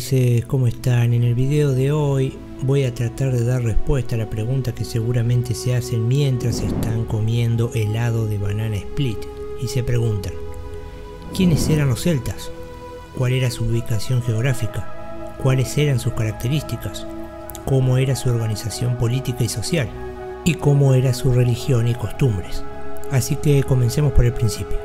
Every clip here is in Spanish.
Lugurises, ¿cómo están? En el video de hoy voy a tratar de dar respuesta a la pregunta que seguramente se hacen mientras están comiendo helado de banana split y se preguntan: ¿quiénes eran los celtas? ¿Cuál era su ubicación geográfica? ¿Cuáles eran sus características? ¿Cómo era su organización política y social? ¿Y cómo era su religión y costumbres? Así que comencemos por el principio.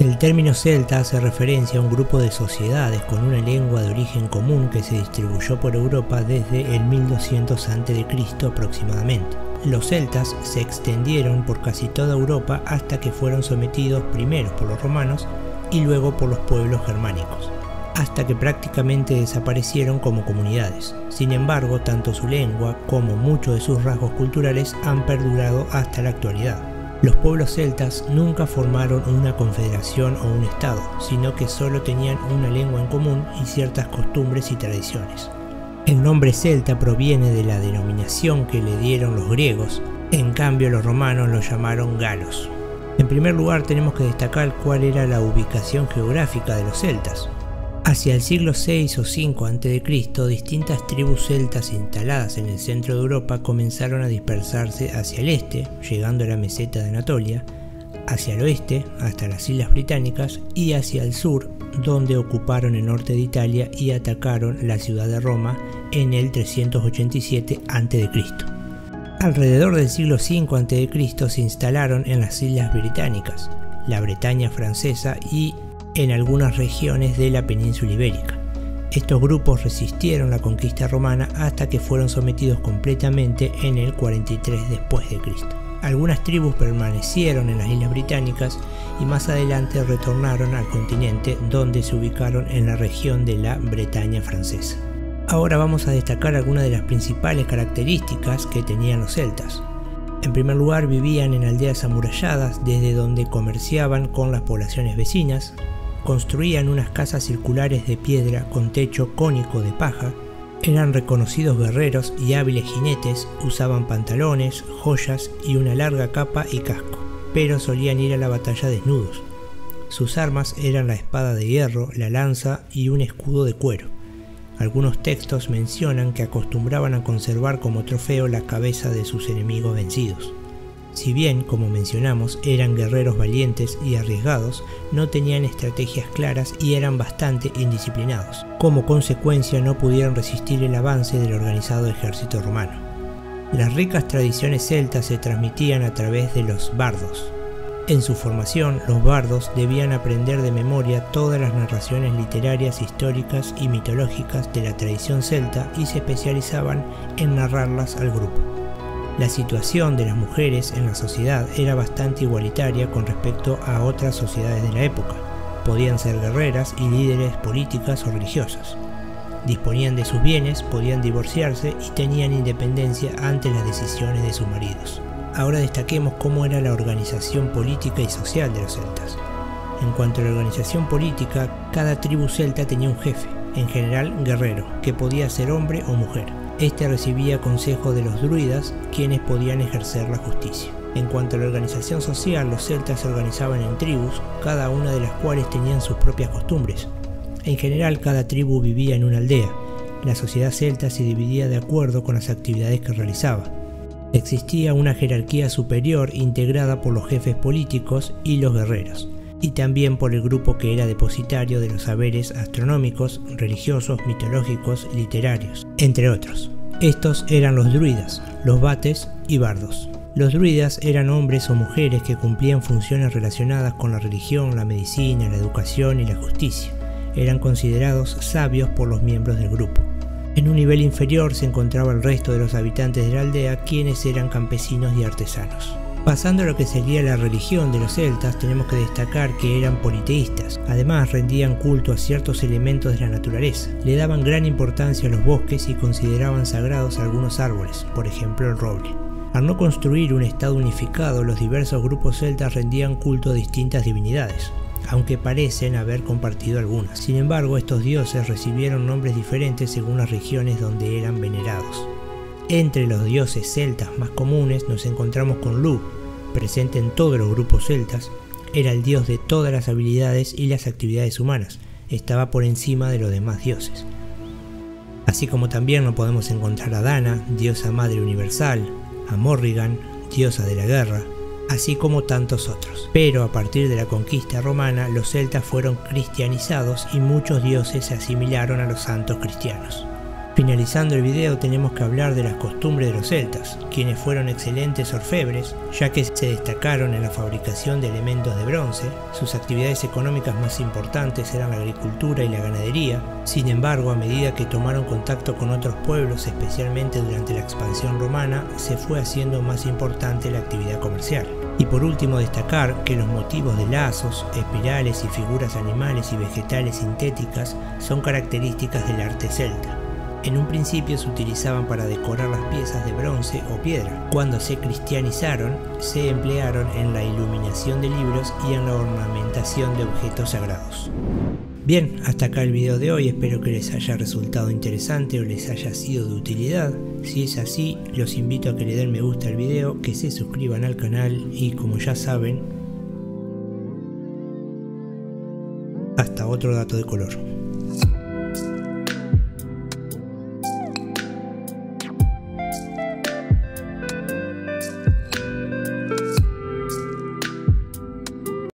El término celta hace referencia a un grupo de sociedades con una lengua de origen común que se distribuyó por Europa desde el 1200 a.C. aproximadamente. Los celtas se extendieron por casi toda Europa hasta que fueron sometidos primero por los romanos y luego por los pueblos germánicos, hasta que prácticamente desaparecieron como comunidades. Sin embargo, tanto su lengua como muchos de sus rasgos culturales han perdurado hasta la actualidad. Los pueblos celtas nunca formaron una confederación o un estado, sino que solo tenían una lengua en común y ciertas costumbres y tradiciones. El nombre celta proviene de la denominación que le dieron los griegos, en cambio los romanos los llamaron galos. En primer lugar, tenemos que destacar cuál era la ubicación geográfica de los celtas. Hacia el siglo VI o V a.C., distintas tribus celtas instaladas en el centro de Europa comenzaron a dispersarse hacia el este, llegando a la meseta de Anatolia, hacia el oeste, hasta las Islas Británicas, y hacia el sur, donde ocuparon el norte de Italia y atacaron la ciudad de Roma en el 387 a.C. Alrededor del siglo V a.C. se instalaron en las Islas Británicas, la Bretaña francesa y en algunas regiones de la península ibérica. Estos grupos resistieron la conquista romana hasta que fueron sometidos completamente en el 43 después de Cristo. Algunas tribus permanecieron en las Islas Británicas y más adelante retornaron al continente, donde se ubicaron en la región de la Bretaña francesa. Ahora vamos a destacar algunas de las principales características que tenían los celtas. En primer lugar, vivían en aldeas amuralladas desde donde comerciaban con las poblaciones vecinas. Construían unas casas circulares de piedra con techo cónico de paja, eran reconocidos guerreros y hábiles jinetes, usaban pantalones, joyas y una larga capa y casco, pero solían ir a la batalla desnudos. Sus armas eran la espada de hierro, la lanza y un escudo de cuero. Algunos textos mencionan que acostumbraban a conservar como trofeo la cabeza de sus enemigos vencidos. Si bien, como mencionamos, eran guerreros valientes y arriesgados, no tenían estrategias claras y eran bastante indisciplinados. Como consecuencia, no pudieron resistir el avance del organizado ejército romano. Las ricas tradiciones celtas se transmitían a través de los bardos. En su formación, los bardos debían aprender de memoria todas las narraciones literarias, históricas y mitológicas de la tradición celta y se especializaban en narrarlas al grupo. La situación de las mujeres en la sociedad era bastante igualitaria con respecto a otras sociedades de la época. Podían ser guerreras y líderes políticas o religiosas. Disponían de sus bienes, podían divorciarse y tenían independencia ante las decisiones de sus maridos. Ahora destaquemos cómo era la organización política y social de los celtas. En cuanto a la organización política, cada tribu celta tenía un jefe, en general guerrero, que podía ser hombre o mujer. Este recibía consejo de los druidas, quienes podían ejercer la justicia. En cuanto a la organización social, los celtas se organizaban en tribus, cada una de las cuales tenían sus propias costumbres. En general, cada tribu vivía en una aldea. La sociedad celta se dividía de acuerdo con las actividades que realizaba. Existía una jerarquía superior integrada por los jefes políticos y los guerreros, y también por el grupo que era depositario de los saberes astronómicos, religiosos, mitológicos, literarios, entre otros. Estos eran los druidas, los bates y bardos. Los druidas eran hombres o mujeres que cumplían funciones relacionadas con la religión, la medicina, la educación y la justicia. Eran considerados sabios por los miembros del grupo. En un nivel inferior se encontraba el resto de los habitantes de la aldea, quienes eran campesinos y artesanos. Pasando a lo que sería la religión de los celtas, tenemos que destacar que eran politeístas. Además, rendían culto a ciertos elementos de la naturaleza. Le daban gran importancia a los bosques y consideraban sagrados algunos árboles, por ejemplo el roble. Al no construir un estado unificado, los diversos grupos celtas rendían culto a distintas divinidades, aunque parecen haber compartido algunas. Sin embargo, estos dioses recibieron nombres diferentes según las regiones donde eran venerados. Entre los dioses celtas más comunes nos encontramos con Lug, presente en todos los grupos celtas. Era el dios de todas las habilidades y las actividades humanas, estaba por encima de los demás dioses. así como también no podemos encontrar a Dana, diosa madre universal, a Morrigan, diosa de la guerra, así como tantos otros. Pero a partir de la conquista romana, los celtas fueron cristianizados y muchos dioses se asimilaron a los santos cristianos. Finalizando el video tenemos que hablar de las costumbres de los celtas, quienes fueron excelentes orfebres, ya que se destacaron en la fabricación de elementos de bronce. Sus actividades económicas más importantes eran la agricultura y la ganadería. Sin embargo, a medida que tomaron contacto con otros pueblos, especialmente durante la expansión romana, se fue haciendo más importante la actividad comercial. Y por último, destacar que los motivos de lazos, espirales y figuras animales y vegetales sintéticas son características del arte celta. En un principio se utilizaban para decorar las piezas de bronce o piedra. Cuando se cristianizaron, se emplearon en la iluminación de libros y en la ornamentación de objetos sagrados. Bien, hasta acá el video de hoy, espero que les haya resultado interesante o les haya sido de utilidad. Si es así, los invito a que le den me gusta al video, que se suscriban al canal y, como ya saben, hasta otro dato de color.